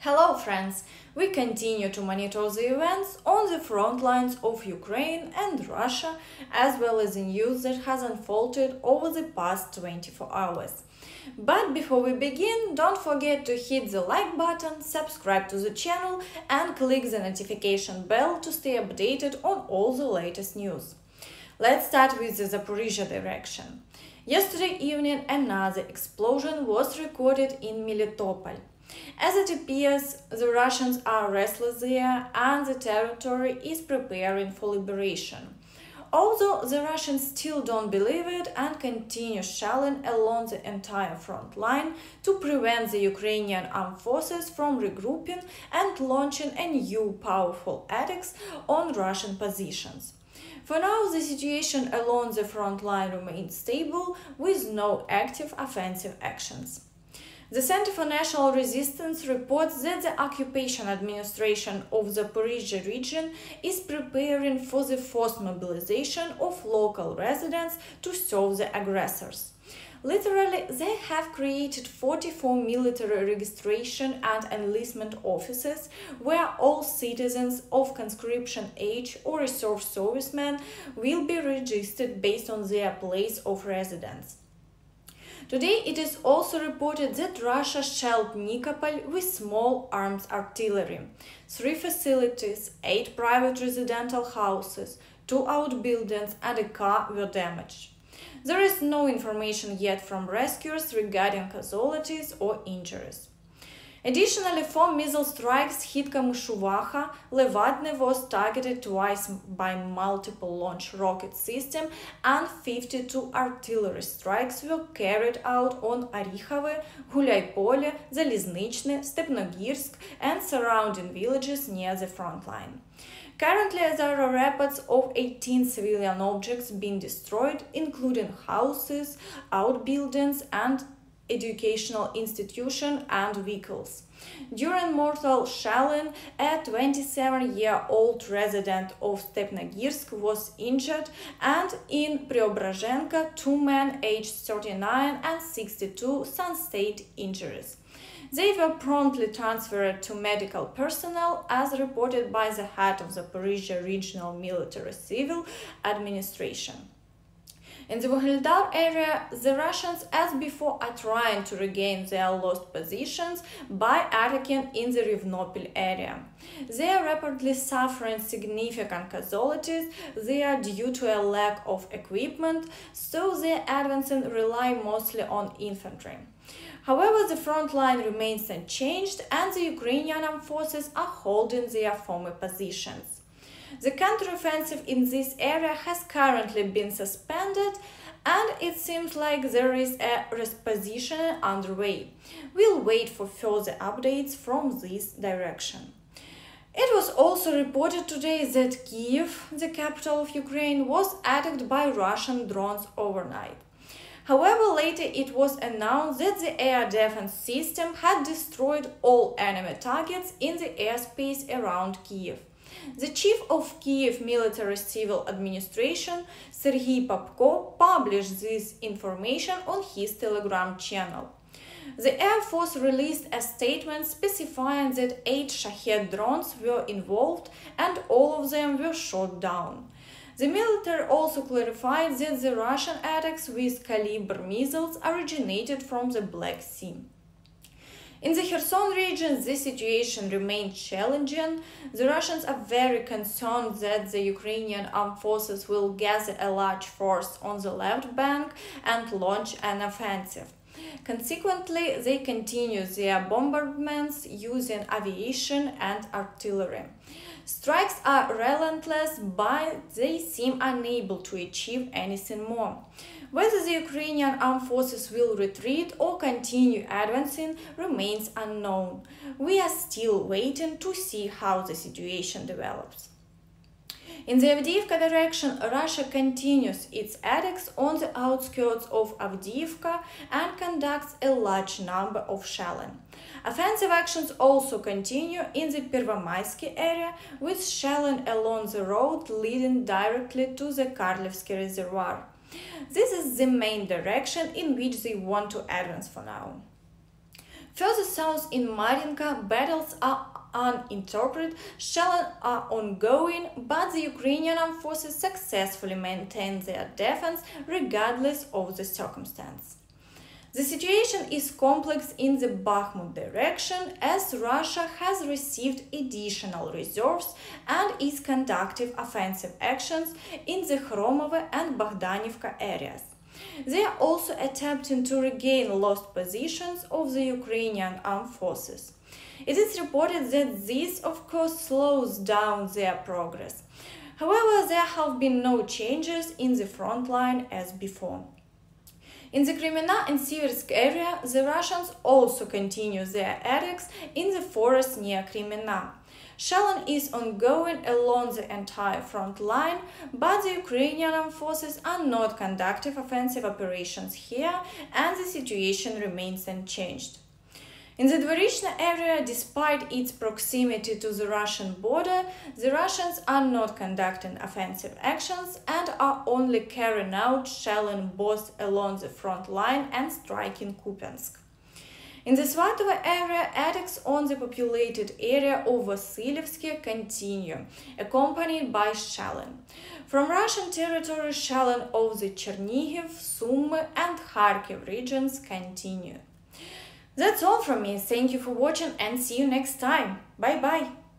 Hello friends! We continue to monitor the events on the front lines of Ukraine and Russia, as well as the news that has unfolded over the past 24 hours. But before we begin, don't forget to hit the like button, subscribe to the channel and click the notification bell to stay updated on all the latest news. Let's start with the Zaporizhzhia direction. Yesterday evening another explosion was recorded in Melitopol. As it appears, the Russians are restless there and the territory is preparing for liberation. Although the Russians still don't believe it and continue shelling along the entire front line to prevent the Ukrainian armed forces from regrouping and launching a new powerful attacks on Russian positions. For now, the situation along the front line remains stable with no active offensive actions. The Center for National Resistance reports that the occupation administration of the Zaporizhzhia region is preparing for the forced mobilization of local residents to serve the aggressors. Literally, they have created 44 military registration and enlistment offices where all citizens of conscription age or reserve servicemen will be registered based on their place of residence. Today it is also reported that Russia shelled Nikopol with small arms artillery, 3 facilities, 8 private residential houses, 2 outbuildings and a car were damaged. There is no information yet from rescuers regarding casualties or injuries. Additionally, 4 missile strikes hit Kamushuvaha, Levadne was targeted twice by multiple launch rocket system and 52 artillery strikes were carried out on Arichove, Hulaypole, Zaliznichne, Stepnogirsk and surrounding villages near the front line. Currently, there are reports of 18 civilian objects being destroyed, including houses, outbuildings and educational institution and vehicles. During mortal shelling, a 27-year-old resident of Stepnogirsk was injured, and in Preobrazhenka, 2 men aged 39 and 62 sustained injuries. They were promptly transferred to medical personnel, as reported by the head of the Zaporizhzhia Regional Military Civil Administration. In the Vuhledar area, the Russians, as before, are trying to regain their lost positions by attacking in the Rivnopil area. They are rapidly suffering significant casualties, they are due to a lack of equipment, so their advancing rely mostly on infantry. However, the front line remains unchanged and the Ukrainian armed forces are holding their former positions. The counteroffensive in this area has currently been suspended and it seems like there is a repositioning underway. We'll wait for further updates from this direction. It was also reported today that Kyiv, the capital of Ukraine, was attacked by Russian drones overnight. However, later it was announced that the air defense system had destroyed all enemy targets in the airspace around Kyiv. The chief of Kyiv Military Civil Administration, Serhiy Popko, published this information on his Telegram channel. The Air Force released a statement specifying that 8 Shahed drones were involved and all of them were shot down. The military also clarified that the Russian attacks with Kalibr missiles originated from the Black Sea. In the Kherson region, the situation remains challenging. The Russians are very concerned that the Ukrainian armed forces will gather a large force on the left bank and launch an offensive. Consequently, they continue their bombardments using aviation and artillery. Strikes are relentless, but they seem unable to achieve anything more. Whether the Ukrainian armed forces will retreat or continue advancing remains unknown. We are still waiting to see how the situation develops. In the Avdiivka direction, Russia continues its attacks on the outskirts of Avdiivka and conducts a large number of shelling. Offensive actions also continue in the Pervomaisky area, with shelling along the road leading directly to the Karlivsky reservoir. This is the main direction in which they want to advance for now. Further south in Marinka, battles are uninterrupted, shelling are ongoing, but the Ukrainian armed forces successfully maintain their defense regardless of the circumstance. The situation is complex in the Bakhmut direction, as Russia has received additional reserves and is conducting offensive actions in the Khromove and Bakhdanivka areas. They are also attempting to regain lost positions of the Ukrainian armed forces. It is reported that this, of course, slows down their progress. However, there have been no changes in the front line as before. In the Kremina and Siversk area, the Russians also continue their attacks in the forest near Kremina. Shelling is ongoing along the entire front line, but the Ukrainian armed forces are not conducting offensive operations here, and the situation remains unchanged. In the Dvorishna area, despite its proximity to the Russian border, the Russians are not conducting offensive actions and are only carrying out shelling both along the front line and striking Kupiansk. In the Svatova area, attacks on the populated area of Vasilivske continue, accompanied by shelling. From Russian territory, shelling of the Chernihiv, Sumy and Kharkiv regions continue. That's all from me. Thank you for watching and see you next time. Bye-bye.